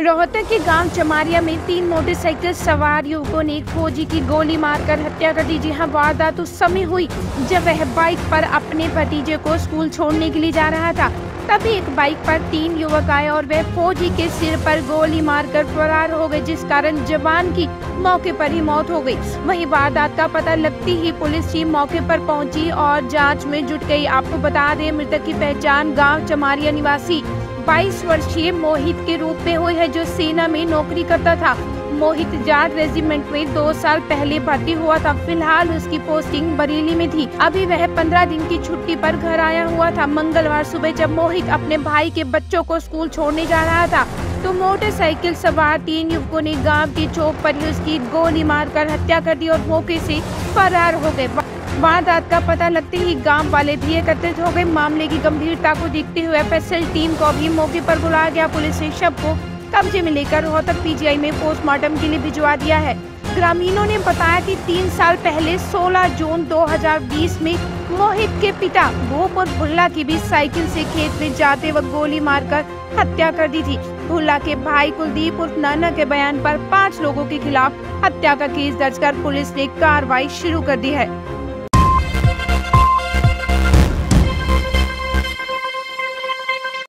रोहताक के गांव चमारिया में 3 मोटरसाइकिल सवार युवकों ने एक फौजी की गोली मारकर हत्या कर दी। जी हां, वारदात उस समय हुई जब वह बाइक पर अपने भतीजे को स्कूल छोड़ने के लिए जा रहा था। तभी एक बाइक पर 3 युवक आए और वे फौजी के सिर पर गोली मारकर फरार हो गए, जिस कारण जवान की मौके पर ही मौत हो गई। वहीं वारदात का पता लगती ही पुलिस टीम मौके पर पहुंची और जांच में जुट गई। आपको बता दें, मृतक की पहचान गांव चमारिया निवासी 22 वर्षीय मोहित के रूप में हुई है, जो सेना में नौकरी करता था। मोहित जाट रेजिमेंट में 2 साल पहले भर्ती हुआ था। फिलहाल उसकी पोस्टिंग बरेली में थी। अभी वह 15 दिन की छुट्टी पर घर आया हुआ था। मंगलवार सुबह जब मोहित अपने भाई के बच्चों को स्कूल छोड़ने जा रहा था तो मोटरसाइकिल सवार 3 युवकों ने गांव की चौक पर ही उसकी गोली मारकर हत्या कर दी और मौके से फरार हो गए। वारदात का पता लगते ही गांव वाले भी एकत्रित हो गए। मामले की गंभीरता को देखते हुए FSL टीम को भी मौके पर बुलाया गया। पुलिस ने शव को कब्जे में लेकर रोहताक PGI में पोस्टमार्टम के लिए भिजवा दिया है। ग्रामीणों ने बताया कि 3 साल पहले 16 जून 2020 में मोहित के पिता भूप और भुल्ला की भी साइकिल से खेत में जाते वक्त गोली मारकर हत्या कर दी थी। भुल्ला के भाई कुलदीप और नाना के बयान पर 5 लोगों के खिलाफ हत्या का केस दर्ज कर पुलिस ने कार्रवाई शुरू कर दी है।